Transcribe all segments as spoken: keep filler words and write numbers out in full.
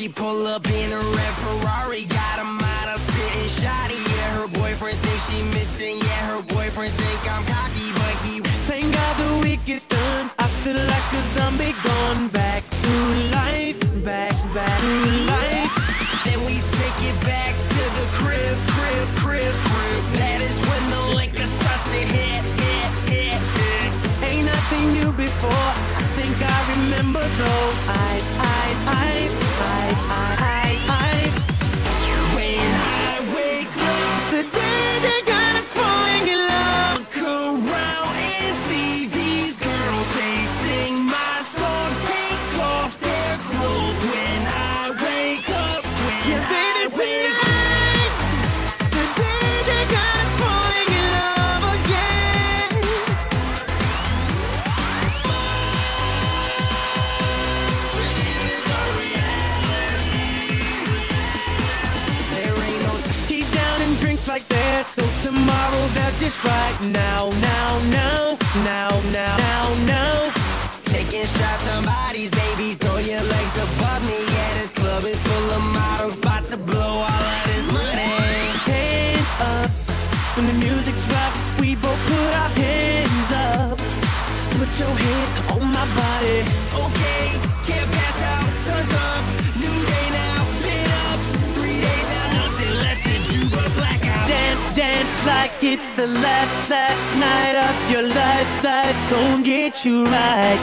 We pull up in a red Ferrari, got a model sitting shoddy. Yeah, her boyfriend thinks she missing. Yeah, her boyfriend think I'm cocky, but he thank God the week is done. I feel like a zombie gone back to life, back, back to life. Then we take it back to the crib, crib, crib, crib. That is when the liquor starts to hit, hit, hit, hit. Ain't I seen you before? I think I remember those eyes, eyes, eyes, eyes, eyes, eyes. When I wake up, the day that got us falling in love. Look around and see these girls, they sing my songs, take off their clothes. When I wake up, when yeah, I wake tonight, up, the day that got us falling in love again. There ain't no deep down in drinks like this. No tomorrow, that's just right now, now, now, now, now, now, now. Taking shots on bodies, baby, throw your legs above me. Yeah, this club is full of models, about to blow all of this money. Hands up, when the music drops, we both put our hands up. Put your hands on my body. Okay, can't pass out, sun's up, new day now, lit up. Three days now, nothing left to do but blackout. Dance, dance like it's the last, last night of your life, life gon' get you right.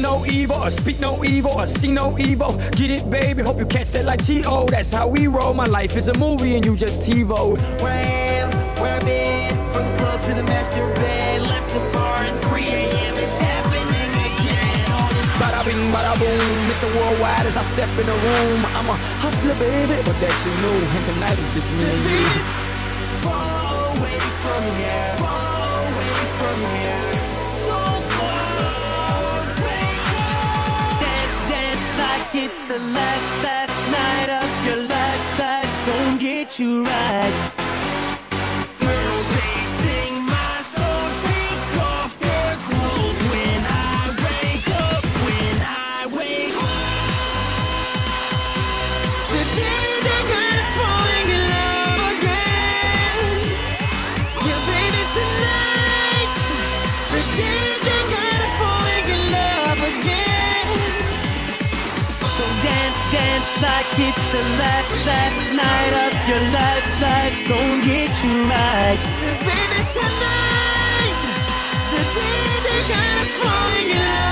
No evil, or speak no evil, or see no evil. Get it, baby, hope you catch that like T O. That's how we roll, my life is a movie and you just T-Vo. Wham, wham, in, from the club to the master bed. Left the bar at three A M, it's happening again. Bada bing, bada boom, Mister Worldwide as I step in the room. I'm a hustler, baby, but that's you new. And tonight is just me and you. Far away from here, far away from here. It's the last, last night of your life that gon' get you right. Girls, they sing my songs, take off their clothes. When I wake up, when I wake up, the day that got us falling in love again. Yeah, baby, tonight, the day that got us falling in love again. So dance, dance like it's the last, last night of your life, life gon' get you right. Baby, tonight, the day they got us falling in love.